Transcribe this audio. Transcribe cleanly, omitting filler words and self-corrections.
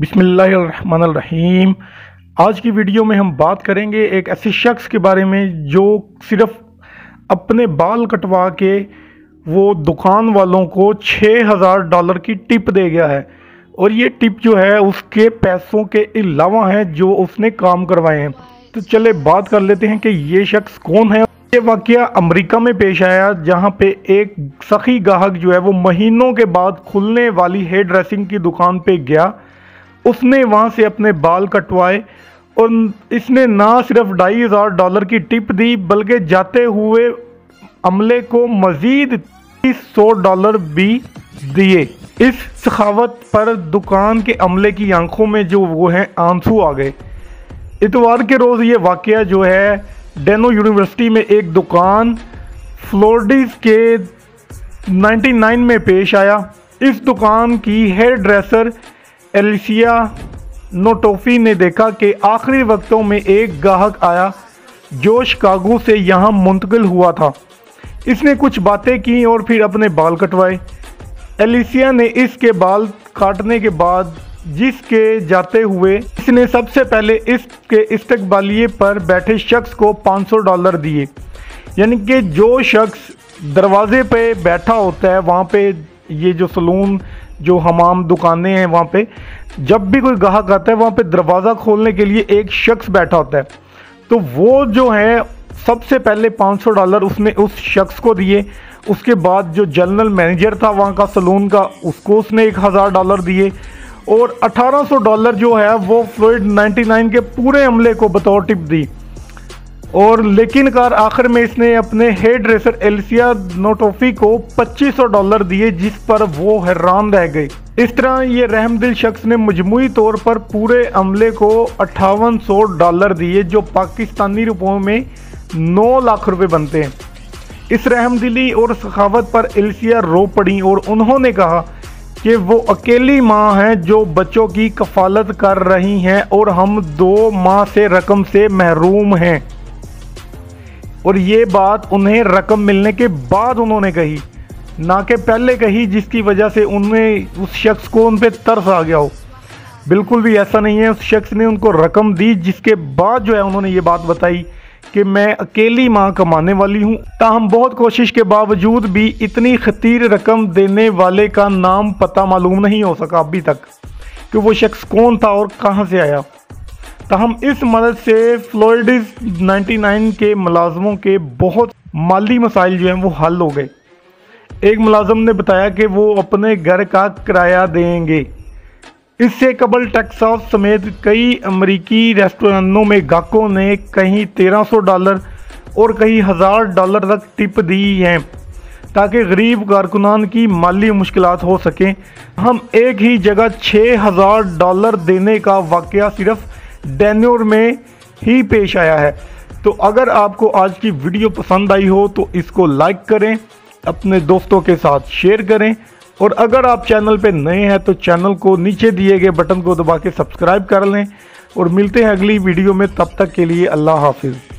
बिस्मिल्लाहिर्रहमानिर्रहीम। आज की वीडियो में हम बात करेंगे एक ऐसे शख्स के बारे में जो सिर्फ अपने बाल कटवा के वो दुकान वालों को $6,000 की टिप दे गया है, और ये टिप जो है उसके पैसों के अलावा है जो उसने काम करवाए हैं। तो चले बात कर लेते हैं कि ये शख्स कौन है। ये वाकया अमेरिका में पेश आया, जहाँ पे एक सखी ग्राहक जो है वो महीनों के बाद खुलने वाली हेयर ड्रेसिंग की दुकान पे गया। उसने वहाँ से अपने बाल कटवाए और इसने ना सिर्फ $2,500 की टिप दी बल्कि जाते हुए अमले को मज़ीद $300 भी दिए। इस सखावत पर दुकान के अमले की आंखों में जो वो हैं आंसू आ गए। इतवार के रोज़ ये वाकया जो है डेनवर यूनिवर्सिटी में एक दुकान फ्लोरिडा के 99 में पेश आया। इस दुकान की हेयर ड्रेसर एलिसिया नोटोफी ने देखा कि आखिरी वक्तों में एक ग्राहक आया जो शिकागो से यहाँ मुंतकिल हुआ था। इसने कुछ बातें की और फिर अपने बाल कटवाए। एलिसिया ने इसके बाल काटने के बाद जिसके जाते हुए इसने सबसे पहले इसके इस्तकबालिये पर बैठे शख्स को $500 दिए। यानी कि जो शख्स दरवाजे पे बैठा होता है, वहाँ पे ये जो सलून जो हमाम दुकानें हैं, वहाँ पे जब भी कोई ग्राहक आता है वहाँ पे दरवाज़ा खोलने के लिए एक शख्स बैठा होता है, तो वो जो है सबसे पहले $500 उसने उस शख्स को दिए। उसके बाद जो जनरल मैनेजर था वहाँ का सलून का, उसको उसने $1,000 दिए और $1,800 जो है वो फ्लॉयड 99 के पूरे अमले को बतौर टिप दी। और लेकिन कार आखिर में इसने अपने हेयर ड्रेसर एलिसिया नोटोफी को $2,500 दिए, जिस पर वो हैरान रह गई। इस तरह ये रहमदिल शख्स ने मजमूई तौर पर पूरे अमले को $5,800 दिए, जो पाकिस्तानी रुपयों में 9 लाख रुपए बनते हैं। इस रहमदिली और सखावत पर एलिसिया रो पड़ी और उन्होंने कहा कि वो अकेली माँ हैं जो बच्चों की कफालत कर रही हैं और हम 2 माह से रकम से महरूम हैं, और ये बात उन्हें रकम मिलने के बाद उन्होंने कही, ना कि पहले कही, जिसकी वजह से उन्हें उस शख्स को उन पे तरस आ गया हो। बिल्कुल भी ऐसा नहीं है। उस शख्स ने उनको रकम दी, जिसके बाद जो है उन्होंने ये बात बताई कि मैं अकेली माँ कमाने वाली हूँ, ताहम बहुत कोशिश के बावजूद भी इतनी खतीर रकम देने वाले का नाम पता मालूम नहीं हो सका अभी तक कि वो शख्स कौन था और कहाँ से आया। ताहम इस मदद से फ्लोरिडा 99 के मुलाजमों के बहुत माली मसाइल जो हैं वो हल हो गए। एक मुलाजम ने बताया कि वो अपने घर का किराया देंगे। इससे कबल टेक्सास समेत कई अमेरिकी रेस्टोरेंटों में ग्राहकों ने कहीं $1,300 और कहीं $1,000 तक टिप दी हैं ताकि गरीब कारकुनान की माली मुश्किलात हो सकें। हम एक ही जगह $6,000 देने का वाकया सिर्फ डेनवर में ही पेश आया है। तो अगर आपको आज की वीडियो पसंद आई हो तो इसको लाइक करें, अपने दोस्तों के साथ शेयर करें, और अगर आप चैनल पे नए हैं तो चैनल को नीचे दिए गए बटन को दबा के सब्सक्राइब कर लें। और मिलते हैं अगली वीडियो में, तब तक के लिए अल्लाह हाफिज़।